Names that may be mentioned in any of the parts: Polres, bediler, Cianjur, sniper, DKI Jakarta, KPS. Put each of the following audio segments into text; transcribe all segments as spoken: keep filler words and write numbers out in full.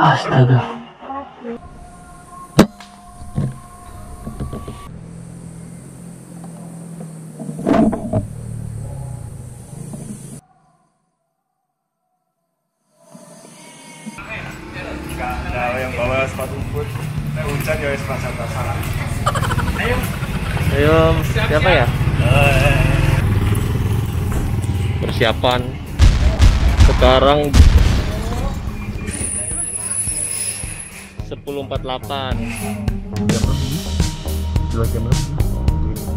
Astaga. Nah, yang bawa sepatu boot, eh, hujan ya wis basah-basahan. Ayo. Ayo, siapa ya? Persiapan. Sekarang sepuluh empat puluh delapan. Dua jam lagi.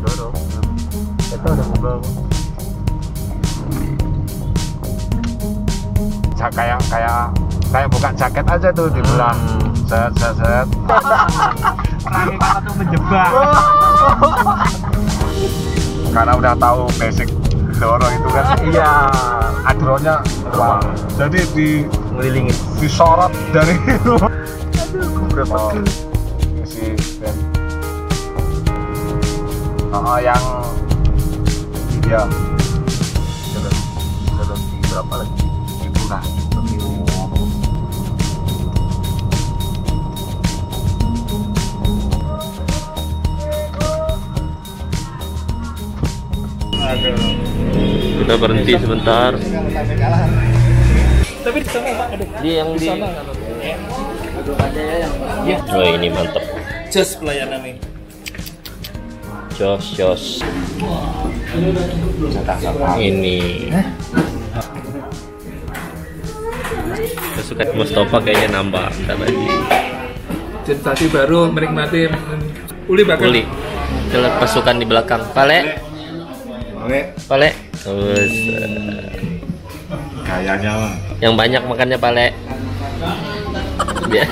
Dorong. Kita udah ngobrol. Kayak kayak kayak buka jaket aja tuh dibelah. Set set set. Lagi kata tuh menjebak. Karena udah tahu basic doro itu kan. Iya. Adronya wah. Jadi di ngelilingin. Disorot dari itu. Oh, si Ben. Oh, yang dia dalam dalam berapa lagi? Itulah. Kita berhenti sebentar. Tapi di sana Pak ada. Dia yang di ya. Oh, ini mantap. Jos pelayanannya. Jos, jos. Ini. Kesukaan Mustafa kayaknya nambah tadi. Sensasi baru menikmati uli bakar. Uli. Jelas pasukan di belakang. Pale. Pale. Pale. Terus. Kayaknya. Yang banyak makannya Pale. Ya.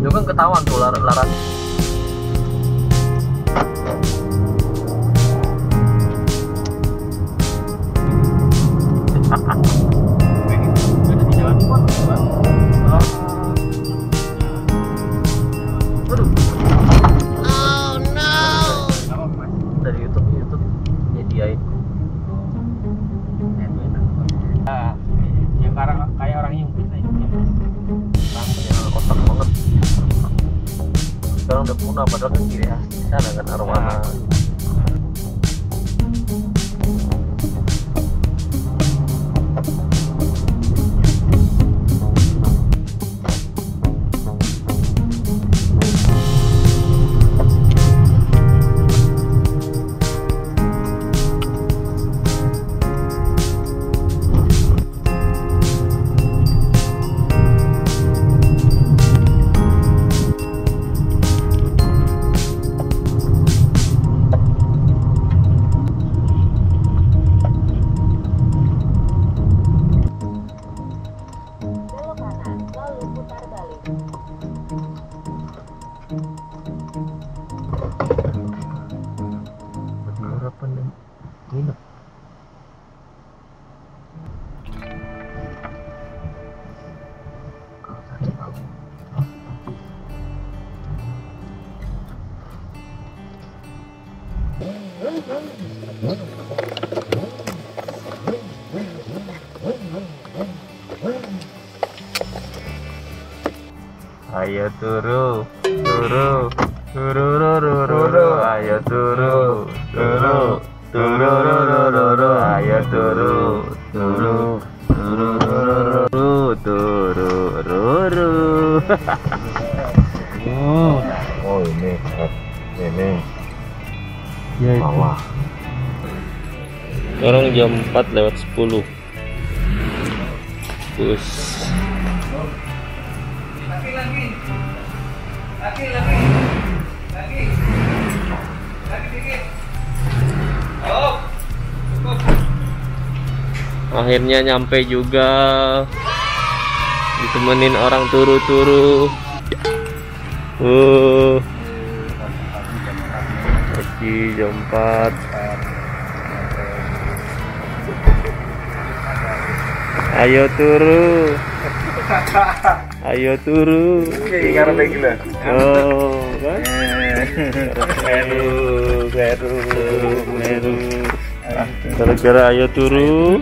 Juga ketahuan tuh laran. Udah punah padahal kan kiri asli sana kan arwana. Ayo turu, turu, turu, turu, turu, ayo turu, turu, turu, turu, ayo turu, turu, turu, turu, turu, turu. Oh ini, ini. Ya itu. Orang jam empat lewat sepuluh. Terus. Lagi lagi. Lagi lagi. Lagi. Lagi dikit. Oh. Cukup. Akhirnya nyampe juga. Ditemenin orang turu-turu. Uh. Di jam empat ayo turu. Ayo turu. Oke, karepe gila. Oh, kan. Meru, meru, meru. Gara-gara ayo turu.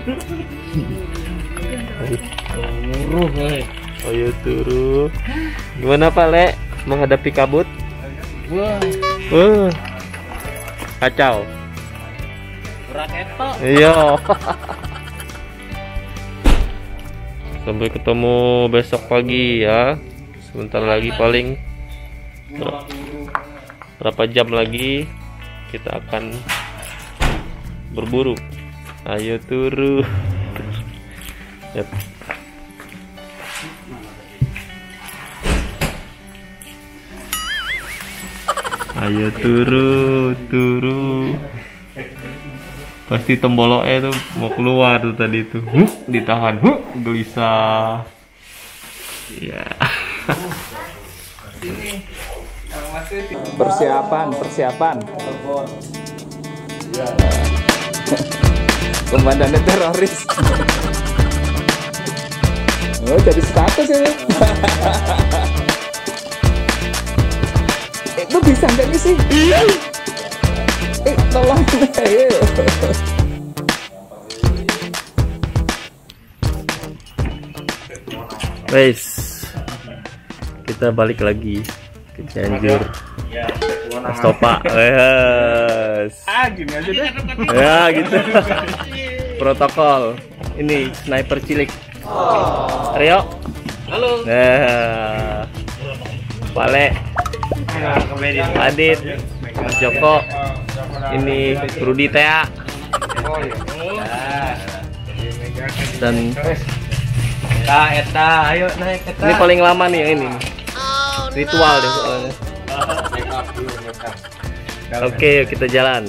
Turu, hei. Ayo turu. Gimana Pak Le menghadapi kabut? Wah. Wah. Kacau. Berat etok. Iya. Sampai ketemu besok pagi ya. Sebentar lagi paling berapa jam lagi kita akan berburu. Ayo turu. Yep. Ayo turu, turu. Pasti temboloknya tuh mau keluar tuh tadi tuh. Huh, ditahan. Huh. Gelisah ya. Persiapan, persiapan ya. Komandannya teroris. Oh, jadi status ini. Eh, lu bisa nggak sih? Eh, tolong. Guys, kita balik lagi ke Cianjur. Stopa, yes. Ah, gini aja deh. Ya gitu. Protokol. Ini sniper cilik. Oh. Rio. Halo. Nah. Pak Le. Adit. Mas Joko. Ini Rudi Tea. Dan Eta, Eta, ayo naik Eta. Ini paling lama nih yang ini. Oh, ritual no. Deh soalnya. Oke, yuk kita jalan.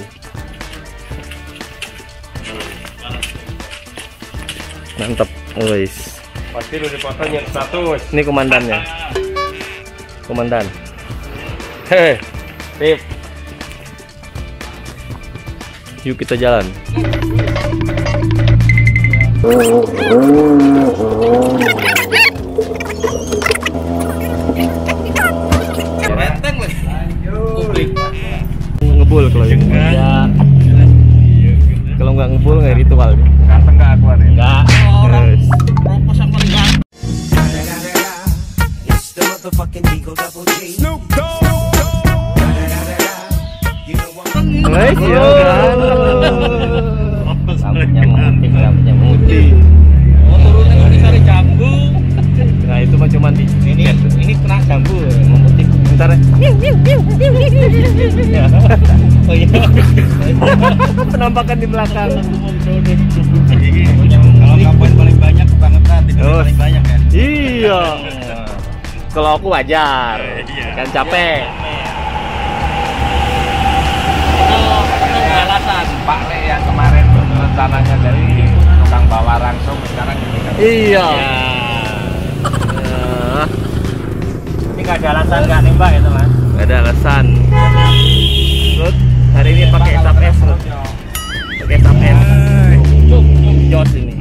Mantap, guys. Pasti lu dipotong yang status. Ini komandannya. Komandan. Heh, tip. Yuk kita jalan. Ngebul kalau ya. Kalau nggak ngebul nggak ritual. Ganteng nggak aku nih? Nggak. Rambutnya putih, rambutnya putih. Oh, turunnya nggak disari jambu. Nah itu mah cuma di ini, ini kena jambu, memutih. Bentar ya. Oh iya. Penampakan di belakang. Kalau kapuan paling banyak banget nanti. Paling banyak ya. Iya. Kalau aku wajar, kan capek. Alasan Pak Le yang kemarin rencananya dari tukang bawa langsung sekarang ini kan? Iya. Ya. Ini nggak ada alasan nggak nembak itu mas? Nggak ada alasan. Terus hari ini pakai tap es, pakai tap es. Jos ini.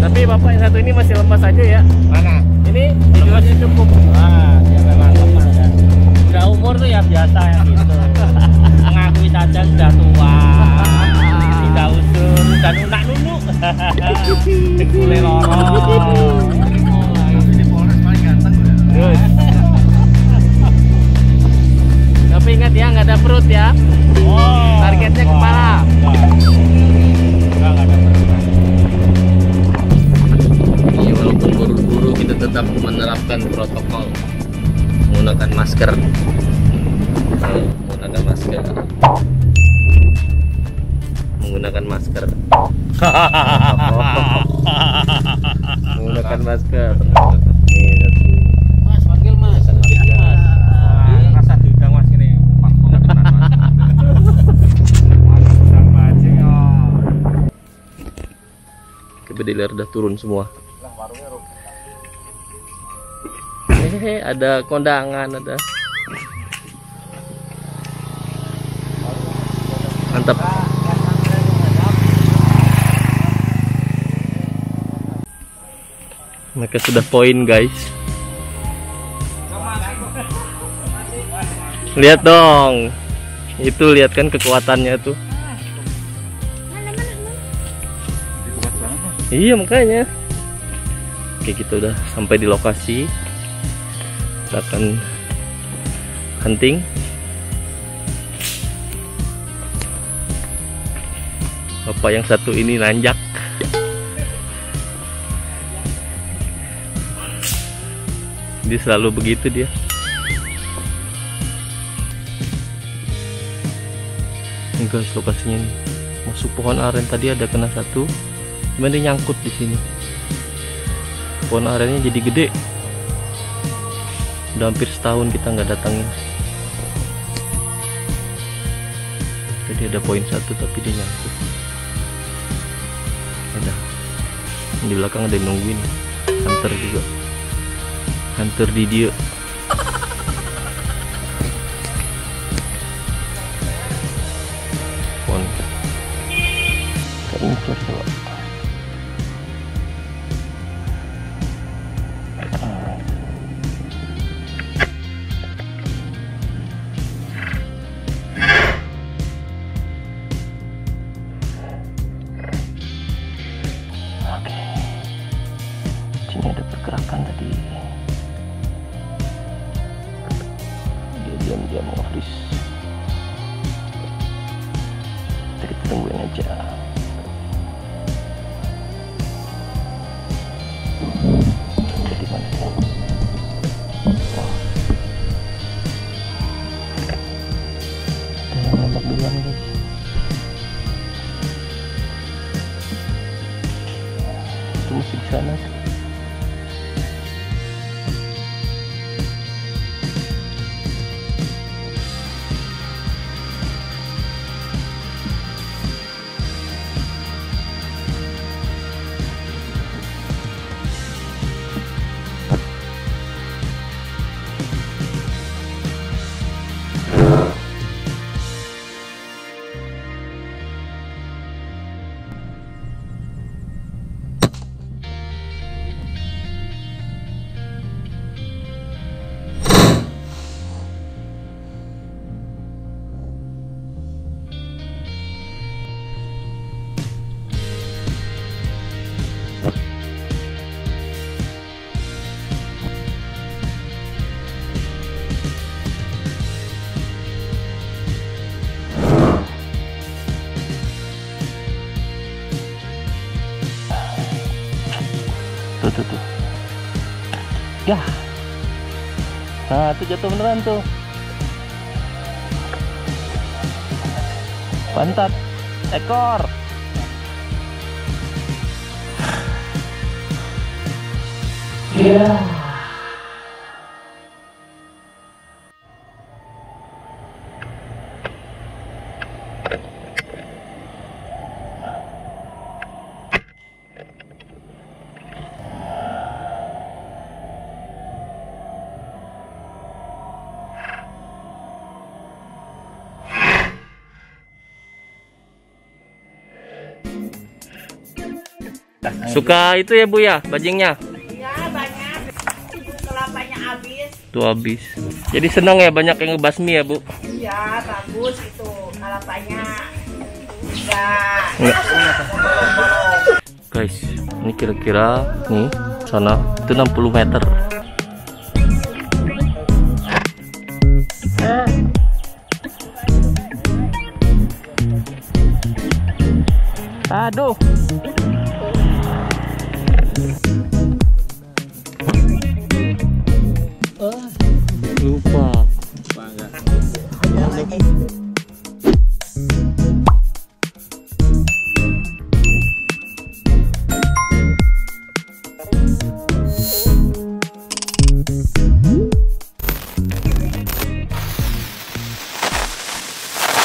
Tapi bapak yang satu ini masih lemas aja ya? Mana? Ini lemasnya cukup. Ah, dia memang lemas kan. Udah umur tuh ya biasa ya gitu. Mengakui saja sudah tua, tidak usur dan unak nunuk. Boleh lorong. Tapi di Polres paling ganteng udah. Tapi ingat ya nggak ada perut ya. Targetnya kepala. Nggak ada perut. Iya, walaupun buru-buru kita tetap menerapkan protokol menggunakan masker. Menggunakan masker. Menggunakan masker. Menggunakan masker. Mas, panggil Mas. Rasa diundang Mas ini. Kebedeler udah turun semua. Hehehe, ada kondangan ada. Mantap. Mereka sudah poin, guys. Lihat dong. Itu lihat kan kekuatannya tuh. Iya, makanya. Oke, kita udah sampai di lokasi. Kita akan hunting. Bapak yang satu ini nanjak. Dia selalu begitu dia. Ini guys lokasinya nih. Masuk pohon aren tadi ada kena satu. Cuman dia nyangkut di sini. Pohon arennya jadi gede. Udah hampir setahun kita nggak datangin. Jadi ada poin satu tapi dia nyangkut. Ada. Di belakang ada yang nungguin. Hunter juga. Hunter di dia. Pohon. Kayaknya dia mau freeze, kita tungguin aja. Jadi mana dia? Wah, ada yang nembak duluan guys. Itu mesti di sana. Tuh, tuh. Ya, nah itu jatuh beneran tuh. Pantat, ekor. Ya. Suka itu ya Bu ya, bajingnya? Ya banyak. Kelapanya habis. Tuh habis. Jadi senang ya banyak yang ngebasmi ya Bu? Iya bagus itu kelapanya. Enggak. Guys, ini kira-kira nih sana itu enam puluh meter. Aduh. Lupa.